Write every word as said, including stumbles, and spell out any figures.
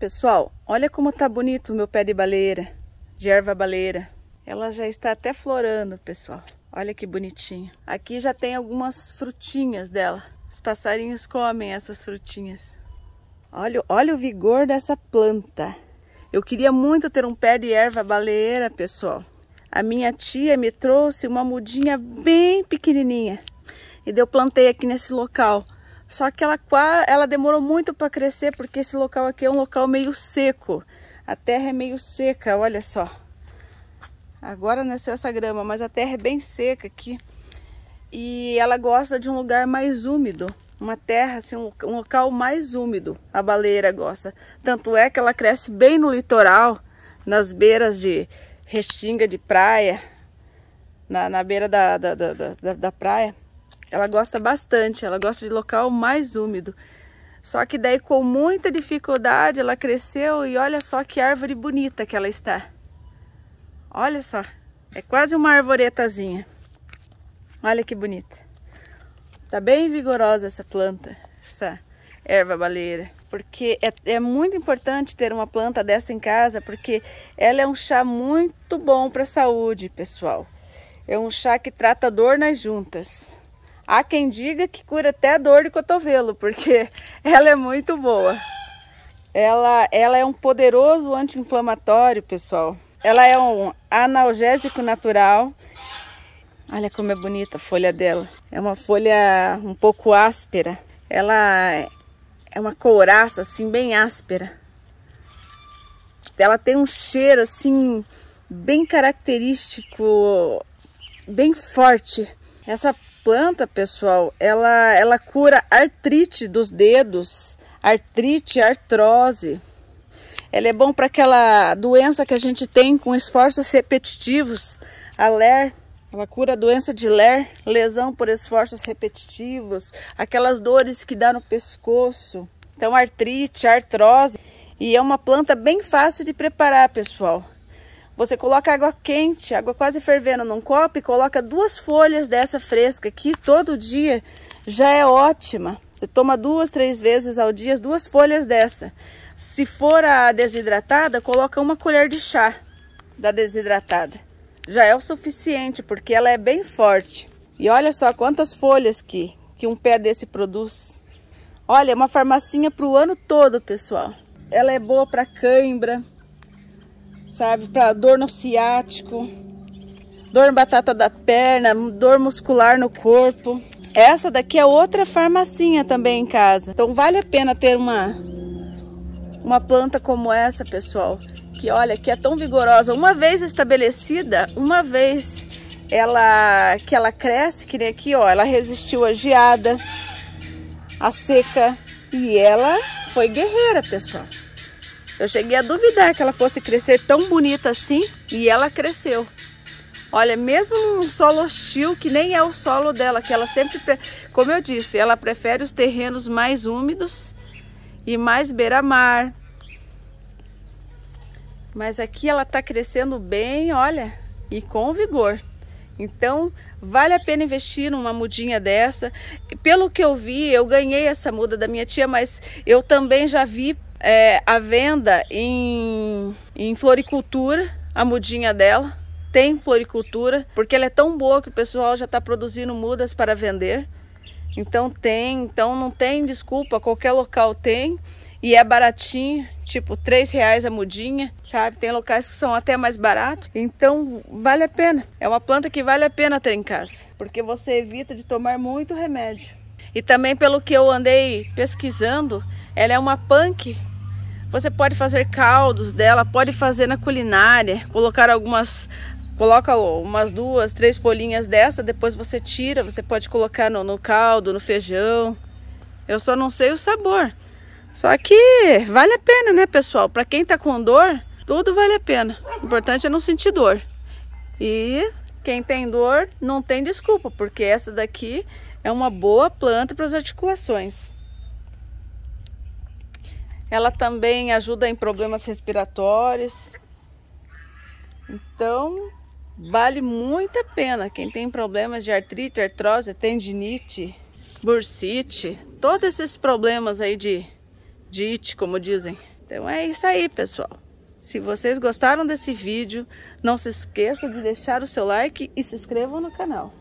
Pessoal, olha como tá bonito o meu pé de baleeira, de erva baleeira. Ela já está até florando, pessoal. Olha que bonitinho. Aqui já tem algumas frutinhas dela. Os passarinhos comem essas frutinhas. Olha, olha o vigor dessa planta. Eu queria muito ter um pé de erva baleeira, pessoal. A minha tia me trouxe uma mudinha bem pequenininha. E eu plantei aqui nesse local. Só que ela, ela demorou muito para crescer, porque esse local aqui é um local meio seco. A terra é meio seca, olha só. Agora nasceu essa grama, mas a terra é bem seca aqui. E ela gosta de um lugar mais úmido. Uma terra, assim, um, um local mais úmido. A baleeira gosta. Tanto é que ela cresce bem no litoral, nas beiras de restinga de praia, na, na beira da, da, da, da, da praia. Ela gosta bastante, ela gosta de local mais úmido. Só que daí com muita dificuldade ela cresceu e olha só que árvore bonita que ela está. Olha só, é quase uma arvoretazinha. Olha que bonita. Tá bem vigorosa essa planta, essa erva baleeira. Porque é, é muito importante ter uma planta dessa em casa, porque ela é um chá muito bom para a saúde, pessoal. É um chá que trata dor nas juntas. Há quem diga que cura até a dor de cotovelo, porque ela é muito boa. Ela, ela é um poderoso anti-inflamatório, pessoal. Ela é um analgésico natural. Olha como é bonita a folha dela. É uma folha um pouco áspera. Ela é uma couraça, assim, bem áspera. Ela tem um cheiro, assim, bem característico, bem forte. Essa planta, pessoal, ela, ela cura artrite dos dedos, artrite, artrose. Ela é bom para aquela doença que a gente tem com esforços repetitivos, a L E R. Ela cura a doença de L E R, lesão por esforços repetitivos, aquelas dores que dá no pescoço. Então, artrite, artrose. E é uma planta bem fácil de preparar, pessoal. Você coloca água quente, água quase fervendo num copo e coloca duas folhas dessa fresca aqui todo dia, já é ótima. Você toma duas, três vezes ao dia, duas folhas dessa. Se for a desidratada, coloca uma colher de chá da desidratada. Já é o suficiente, porque ela é bem forte. E olha só quantas folhas que, que um pé desse produz. Olha, é uma farmacinha para o ano todo, pessoal. Ela é boa para cãibra, sabe, para dor no ciático, dor na batata da perna, dor muscular no corpo. Essa daqui é outra farmacinha também em casa. Então vale a pena ter uma, uma planta como essa, pessoal, que olha, que é tão vigorosa. Uma vez estabelecida, uma vez ela, que ela cresce, que nem aqui, ó, ela resistiu à geada, à seca, e ela foi guerreira, pessoal. Eu cheguei a duvidar que ela fosse crescer tão bonita assim, e ela cresceu. Olha, mesmo num solo hostil, que nem é o solo dela, que ela sempre, como eu disse, ela prefere os terrenos mais úmidos e mais beira-mar. Mas aqui ela tá crescendo bem, olha, e com vigor. Então, vale a pena investir numa mudinha dessa. Pelo que eu vi, eu ganhei essa muda da minha tia, mas eu também já vi É, a venda em, em floricultura, a mudinha dela, tem floricultura, porque ela é tão boa que o pessoal já está produzindo mudas para vender. Então tem, então não tem desculpa, qualquer local tem, e é baratinho, tipo três reais a mudinha, sabe? Tem locais que são até mais baratos, então vale a pena. É uma planta que vale a pena ter em casa, porque você evita de tomar muito remédio. E também pelo que eu andei pesquisando, ela é uma punk. Você pode fazer caldos dela, pode fazer na culinária, colocar algumas, coloca umas duas, três folhinhas dessa, depois você tira, você pode colocar no, no caldo, no feijão. Eu só não sei o sabor. Só que vale a pena, né, pessoal? Para quem tá com dor, tudo vale a pena. O importante é não sentir dor. E quem tem dor não tem desculpa, porque essa daqui é uma boa planta para as articulações. Ela também ajuda em problemas respiratórios. Então, vale muito a pena. Quem tem problemas de artrite, artrose, tendinite, bursite, todos esses problemas aí de, de it, como dizem. Então é isso aí, pessoal. Se vocês gostaram desse vídeo, não se esqueça de deixar o seu like e se inscrevam no canal.